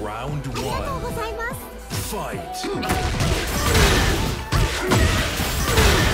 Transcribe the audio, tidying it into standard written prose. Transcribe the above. Round one. Fight.